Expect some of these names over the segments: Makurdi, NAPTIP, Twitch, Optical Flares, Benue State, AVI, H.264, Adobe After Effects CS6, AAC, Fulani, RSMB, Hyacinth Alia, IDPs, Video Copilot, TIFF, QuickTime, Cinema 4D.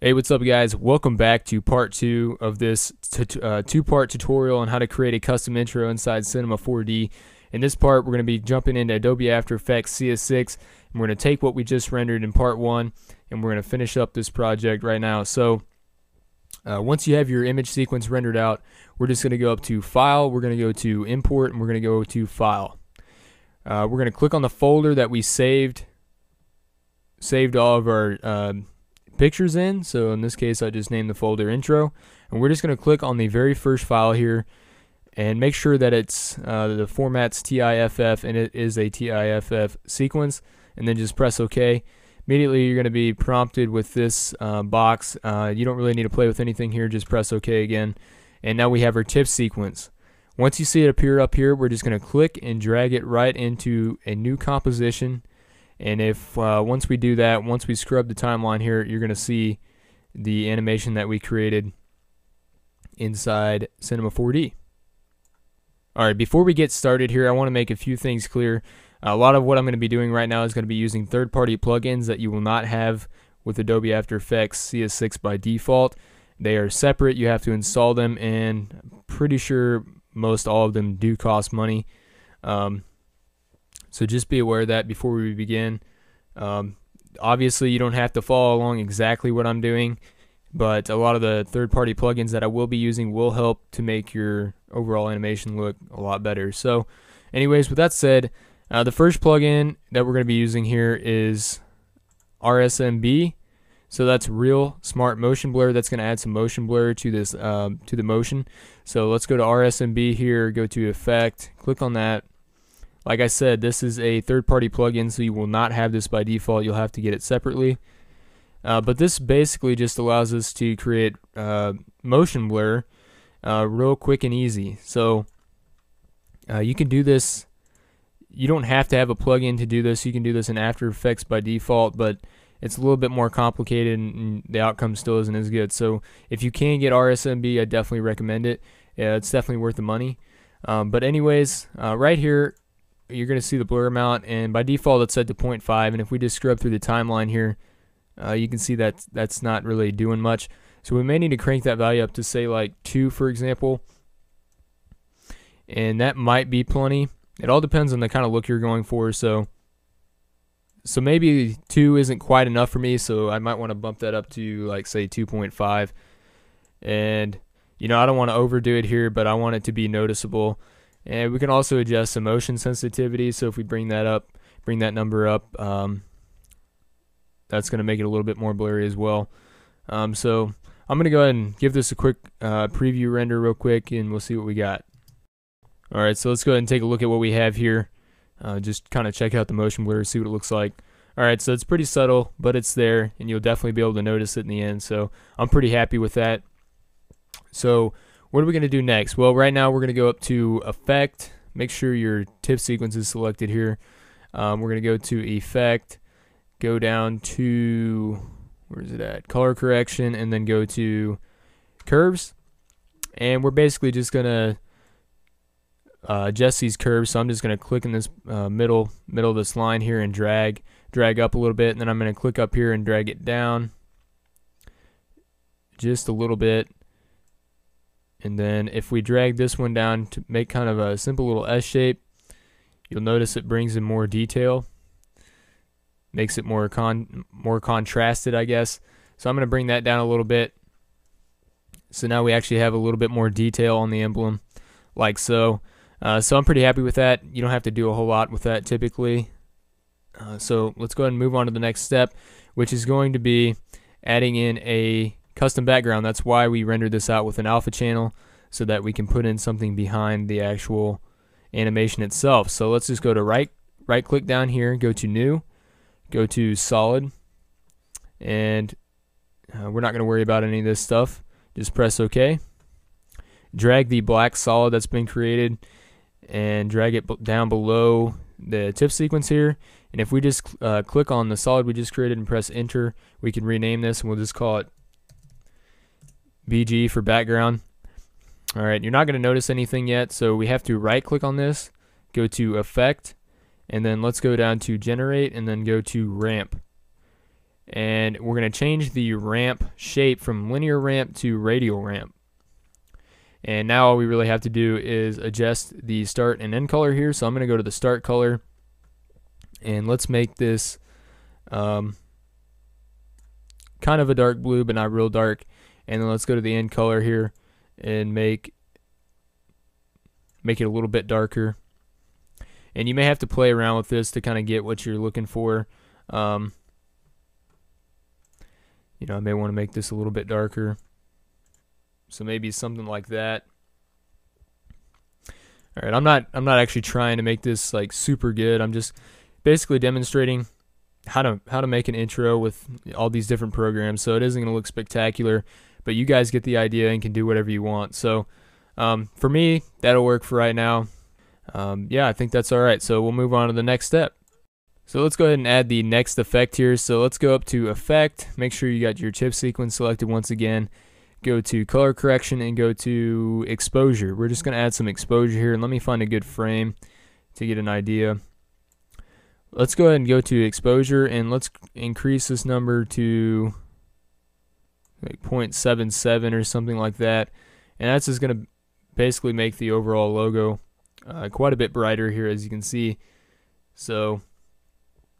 Hey, what's up guys? Welcome back to part two of this two-part tutorial on how to create a custom intro inside Cinema 4D. In this part, we're going to be jumping into Adobe After Effects CS6, and we're going to take what we just rendered in part one, and we're going to finish up this project right now. So once you have your image sequence rendered out, we're just going to go up to File, we're going to go to Import, and we're going to go to File. We're going to click on the folder that we saved all of our pictures in. So in this case, I just named the folder intro, and we're just going to click on the very first file here and make sure that it's the format's TIFF and it is a TIFF sequence, and then just press OK. Immediately you're going to be prompted with this box. You don't really need to play with anything here, just press OK again, and now we have our TIFF sequence. Once you see it appear up here, we're just going to click and drag it right into a new composition. And if once we do that, once we scrub the timeline here, you're going to see the animation that we created inside Cinema 4D. Alright, before we get started here, I want to make a few things clear. A lot of what I'm going to be doing right now is going to be using third-party plugins that you will not have with Adobe After Effects CS6 by default. They are separate, you have to install them, and I'm pretty sure most all of them do cost money. So just be aware of that before we begin. Obviously, you don't have to follow along exactly what I'm doing, but a lot of the third-party plugins that I will be using will help to make your overall animation look a lot better. So anyways, with that said, the first plugin that we're going to be using here is RSMB. So that's Real Smart Motion Blur. That's going to add some motion blur to this to the motion. So let's go to RSMB here, go to Effect, click on that. Like I said, this is a third-party plugin, so you will not have this by default. You'll have to get it separately. But this basically just allows us to create motion blur real quick and easy. So you can do this. You don't have to have a plugin to do this. You can do this in After Effects by default, but it's a little bit more complicated, and the outcome still isn't as good. So if you can get RSMB, I definitely recommend it. Yeah, it's definitely worth the money. But anyways, right here, you're going to see the blur amount, and by default it's set to 0.5, and if we just scrub through the timeline here, you can see that that's not really doing much. So we may need to crank that value up to say like 2, for example, and that might be plenty. It all depends on the kind of look you're going for, so maybe 2 isn't quite enough for me, so I might want to bump that up to like say 2.5. and you know, I don't want to overdo it here, but I want it to be noticeable. And we can also adjust some motion sensitivity, so if we bring that up, bring that number up, that's going to make it a little bit more blurry as well. So I'm going to go ahead and give this a quick preview render real quick, and we'll see what we got. Alright, so let's go ahead and take a look at what we have here. Just kind of check out the motion blur, see what it looks like. Alright, so it's pretty subtle, but it's there, and you'll definitely be able to notice it in the end, so I'm pretty happy with that. So what are we going to do next? Well, right now we're going to go up to Effect. Make sure your TIFF sequence is selected here. We're going to go to Effect, go down to, where is it at? Color Correction, and then go to Curves. And we're basically just going to adjust these curves. So I'm just going to click in this middle of this line here and drag up a little bit. And then I'm going to click up here and drag it down just a little bit. And then if we drag this one down to make kind of a simple little S shape, you'll notice it brings in more detail, makes it more contrasted, I guess. So I'm going to bring that down a little bit. So now we actually have a little bit more detail on the emblem, like so. So I'm pretty happy with that. You don't have to do a whole lot with that typically. So let's go ahead and move on to the next step, which is going to be adding in a custom background. That's why we rendered this out with an alpha channel, so that we can put in something behind the actual animation itself. So let's just go to right click down here, go to New, go to Solid, and we're not going to worry about any of this stuff. Just press OK. Drag the black solid that's been created and drag it down below the TIFF sequence here. And if we just click on the solid we just created and press Enter, we can rename this, and we'll just call it BG for background. Alright, you're not going to notice anything yet, so we have to right click on this, go to Effect, and then let's go down to Generate, and then go to Ramp. and we're going to change the ramp shape from linear ramp to radial ramp. And now all we really have to do is adjust the start and end color here. So I'm going to go to the start color, and let's make this kind of a dark blue, but not real dark. And then let's go to the end color here and make it a little bit darker. And you may have to play around with this to kind of get what you're looking for. You know, I may want to make this a little bit darker. So maybe something like that. All right, I'm not actually trying to make this like super good. I'm just basically demonstrating how to make an intro with all these different programs. So it isn't going to look spectacular, but you guys get the idea and can do whatever you want. So for me, that'll work for right now. Yeah, I think that's all right. So we'll move on to the next step. So let's go ahead and add the next effect here. So let's go up to Effect. Make sure you got your chip sequence selected once again. Go to color correction and go to exposure. We're just going to add some exposure here, and let me find a good frame to get an idea. Let's go ahead and go to exposure, and let's increase this number to like 0.77 or something like that. And that's just going to basically make the overall logo quite a bit brighter here, as you can see. So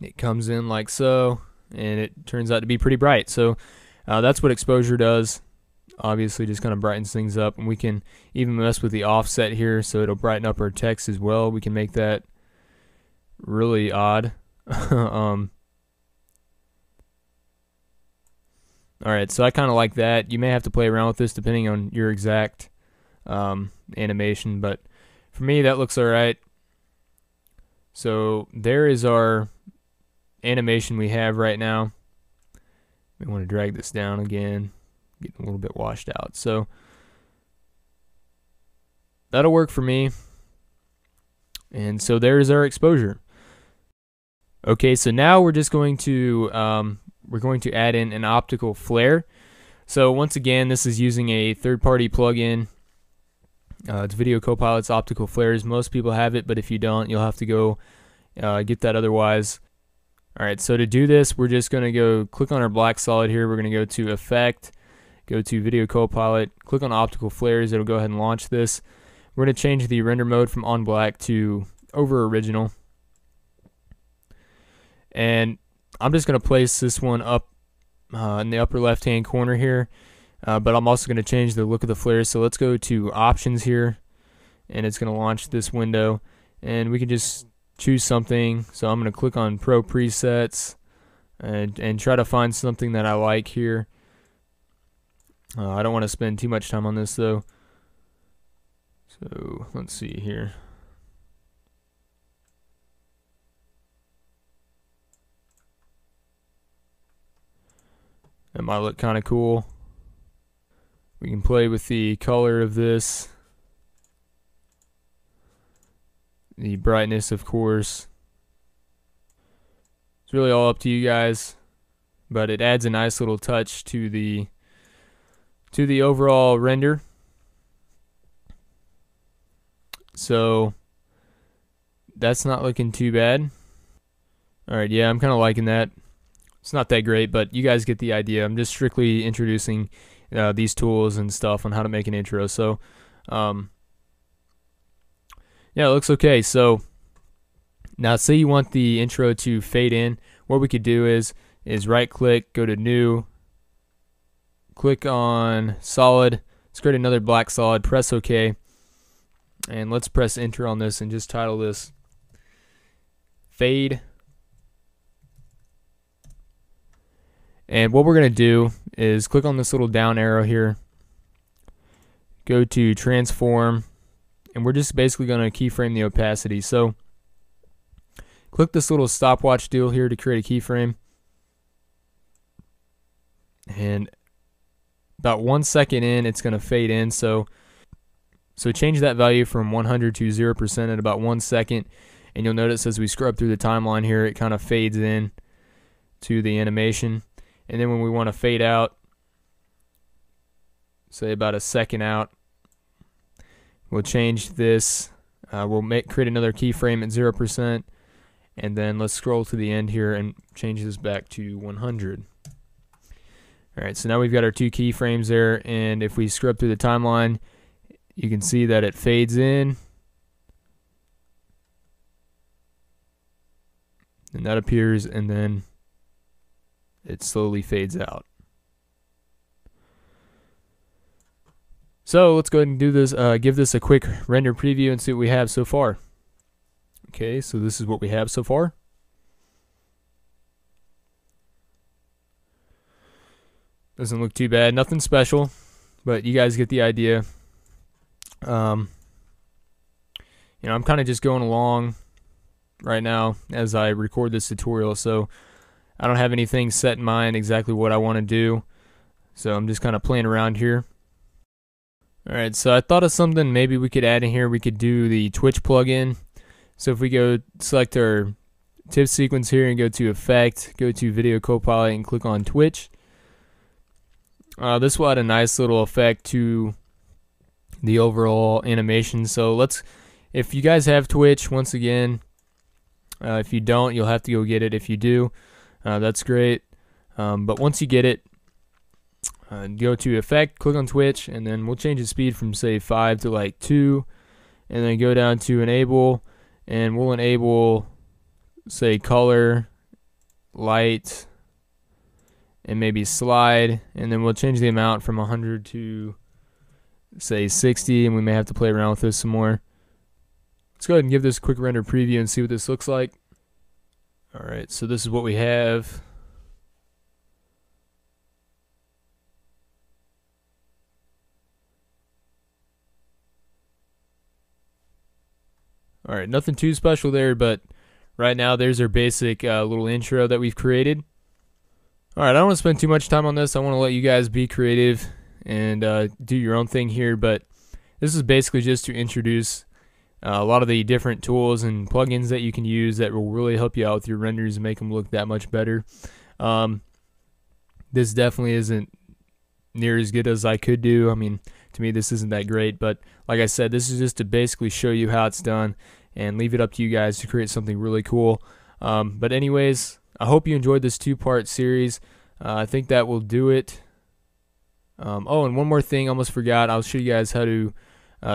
it comes in like so, and it turns out to be pretty bright. So that's what exposure does. Obviously just kind of brightens things up, and we can even mess with the offset here, so it'll brighten up our text as well. We can make that really odd. Alright, so I kind of like that. You may have to play around with this depending on your exact animation, but for me that looks alright. So there is our animation we have right now. We want to drag this down again. Getting a little bit washed out, so that'll work for me. And so there's our exposure. Okay, so now we're just going to add in an optical flare. So once again, this is using a third-party plugin. It's Video Copilot's Optical Flares. Most people have it, but if you don't, you'll have to go get that otherwise. All right, so to do this, we're just going to go click on our black solid here. We're going to go to Effect. Go to Video Copilot, click on Optical Flares, it'll go ahead and launch this. We're going to change the render mode from on black to over original. And I'm just going to place this one up in the upper left-hand corner here, but I'm also going to change the look of the flare. So let's go to Options here, and it's going to launch this window. And we can just choose something. So I'm going to click on Pro Presets and try to find something that I like here. I don't want to spend too much time on this though. So let's see here. That might look kind of cool. We can play with the color of this. The brightness, of course. It's really all up to you guys. But it adds a nice little touch to the overall render. So that's not looking too bad. Alright, yeah, I'm kind of liking that. It's not that great, but you guys get the idea. I'm just strictly introducing these tools and stuff on how to make an intro. So yeah, it looks okay. So now say you want the intro to fade in. What we could do is right click, go to new, click on solid, let's create another black solid, press OK, and let's press enter on this and just title this fade. And what we're going to do is click on this little down arrow here, go to transform, and we're just basically going to keyframe the opacity. So click this little stopwatch deal here to create a keyframe, and about 1 second in, it's going to fade in. So change that value from 100 to 0% at about 1 second, and you'll notice as we scrub through the timeline here, it kind of fades in to the animation. And then when we want to fade out, say about a second out, we'll change this. We'll create another keyframe at 0%, and then let's scroll to the end here and change this back to 100. All right, so now we've got our two keyframes there, and if we scrub through the timeline, you can see that it fades in. And that appears, and then it slowly fades out. So let's go ahead and do this, give this a quick render preview and see what we have so far. Okay, so this is what we have so far. Doesn't look too bad, nothing special, but you guys get the idea. You know, I'm kind of just going along right now as I record this tutorial, so I don't have anything set in mind exactly what I want to do, so I'm just kind of playing around here. Alright, so I thought of something maybe we could add in here. We could do the Twitch plugin. So if we go select our TIFF sequence here and go to Effect, go to Video Copilot and click on Twitch, this will add a nice little effect to the overall animation. So let's, if you guys have Twitch, once again, if you don't, you'll have to go get it. If you do, that's great. But once you get it, go to Effect, click on Twitch, and then we'll change the speed from, say, 5 to, like, 2. And then go down to Enable, and we'll enable, say, Color, Light, and maybe Slide. And then we'll change the amount from 100 to, say, 60, and we may have to play around with this some more. Let's go ahead and give this a quick render preview and see what this looks like. Alright, so this is what we have. Alright, nothing too special there, but right now there's our basic little intro that we've created. Alright, I don't want to spend too much time on this. I want to let you guys be creative and do your own thing here, but this is basically just to introduce a lot of the different tools and plugins that you can use that will really help you out with your renders and make them look that much better. This definitely isn't near as good as I could do. I mean, to me, this isn't that great, but like I said, this is just to basically show you how it's done and leave it up to you guys to create something really cool. But anyways, I hope you enjoyed this two-part series. I think that will do it. Oh, and one more thing, I almost forgot. I'll show you guys how to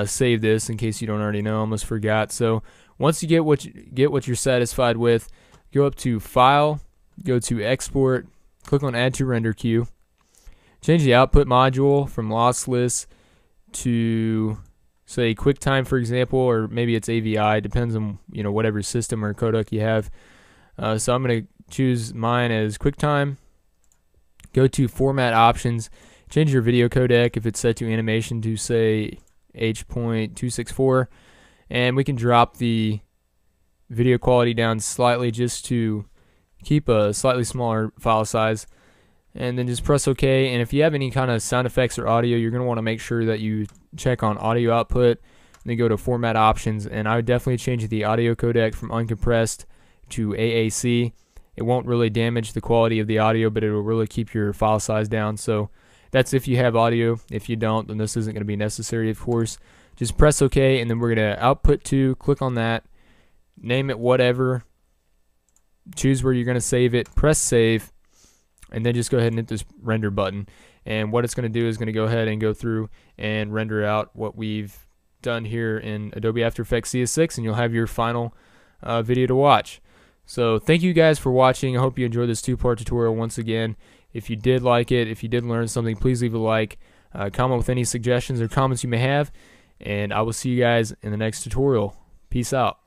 save this in case you don't already know. I almost forgot. So once you get what you're satisfied with, go up to File, go to Export, click on Add to Render Queue, change the output module from lossless to, say, QuickTime, for example, or maybe it's AVI. Depends on, you know, whatever system or codec you have. So I'm going to choose mine as QuickTime. Go to Format Options, change your video codec if it's set to animation to, say, H.264, and we can drop the video quality down slightly just to keep a slightly smaller file size, and then just press OK. And if you have any kind of sound effects or audio, you're going to want to make sure that you check on audio output, and then go to Format Options, and I would definitely change the audio codec from uncompressed to AAC. It won't really damage the quality of the audio, but it will really keep your file size down. So that's if you have audio. If you don't, then this isn't going to be necessary, of course. Just press OK, and then we're going to output to, click on that, name it whatever, choose where you're going to save it, press Save, and then just go ahead and hit this render button. And what it's going to do is going to go ahead and go through and render out what we've done here in Adobe After Effects CS6, and you'll have your final video to watch. So thank you guys for watching. I hope you enjoyed this two-part tutorial once again. If you did like it, if you did learn something, please leave a like, comment with any suggestions or comments you may have, and I will see you guys in the next tutorial. Peace out.